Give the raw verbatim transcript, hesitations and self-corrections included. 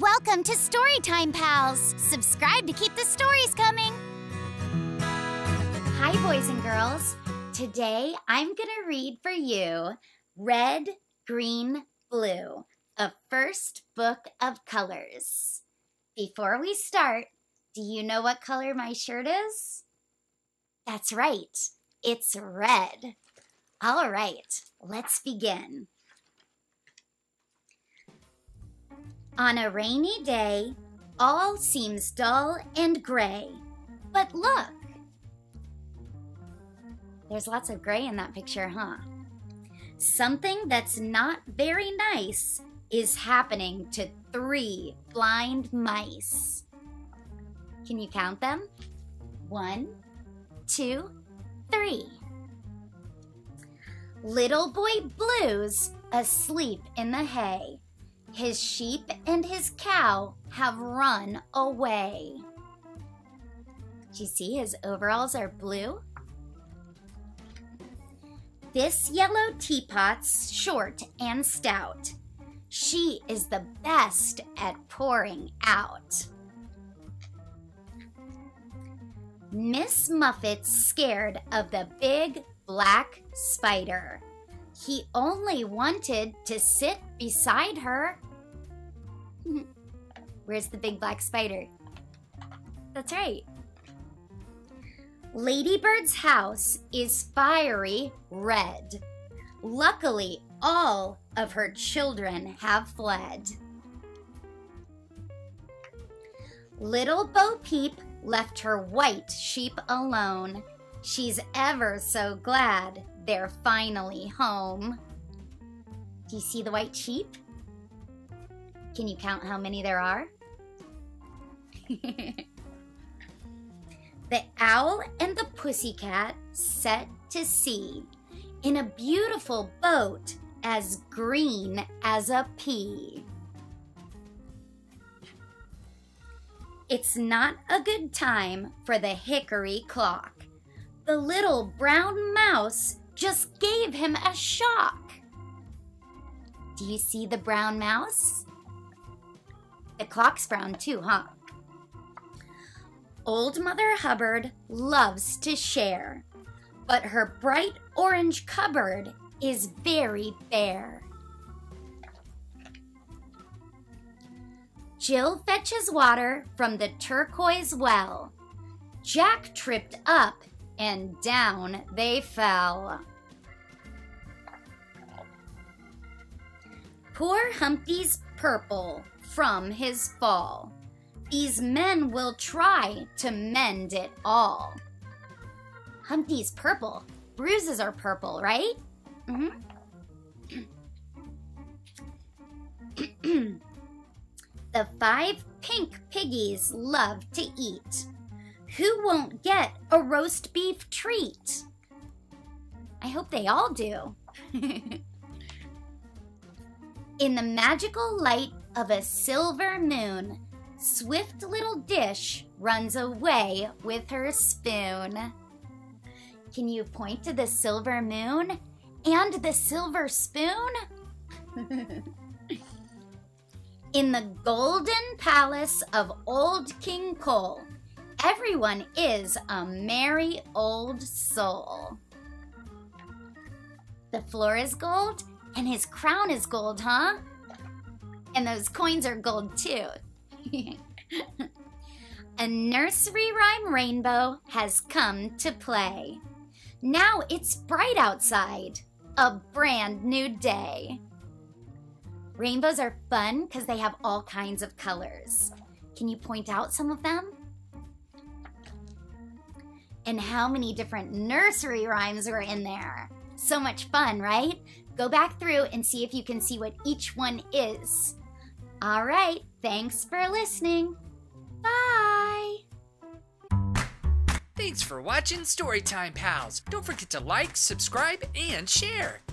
Welcome to Storytime Pals! Subscribe to keep the stories coming! Hi, boys and girls. Today, I'm gonna read for you Red, Green, Blue, a first book of colors. Before we start, do you know what color my shirt is? That's right, it's red. All right, let's begin. On a rainy day, all seems dull and gray. But look! There's lots of gray in that picture, huh? Something that's not very nice is happening to three blind mice. Can you count them? One, two, three. Little Boy Blue's asleep in the hay. His sheep and his cow have run away. Do you see his overalls are blue? This yellow teapot's short and stout. She is the best at pouring out. Miss Muffet's scared of the big black spider. He only wanted to sit beside her. Where's the big black spider? That's right. Ladybird's house is fiery red. Luckily, all of her children have fled. Little Bo Peep left her white sheep alone. She's ever so glad they're finally home. Do you see the white sheep? Can you count how many there are? The owl and the pussycat set to sea in a beautiful boat as green as a pea. It's not a good time for the hickory clock. The little brown mouse just gave him a shock. Do you see the brown mouse? The clock's brown too, huh? Old Mother Hubbard loves to share, but her bright orange cupboard is very bare. Jill fetches water from the turquoise well. Jack tripped up and down they fell. Poor Humpty's purple from his fall. These men will try to mend it all. Humpty's purple. Bruises are purple, right? Mm-hmm. The five pink piggies love to eat. Who won't get a roast beef treat? I hope they all do. In the magical light of a silver moon, swift little dish runs away with her spoon. Can you point to the silver moon and the silver spoon? In the golden palace of old King Cole, everyone is a merry old soul. The floor is gold, and his crown is gold, huh? And those coins are gold, too. A nursery rhyme rainbow has come to play. Now it's bright outside, a brand new day. Rainbows are fun because they have all kinds of colors. Can you point out some of them? And how many different nursery rhymes were in there? So much fun, right? Go back through and see if you can see what each one is. All right, thanks for listening. Bye! Thanks for watching Storytime Pals. Don't forget to like, subscribe, and share.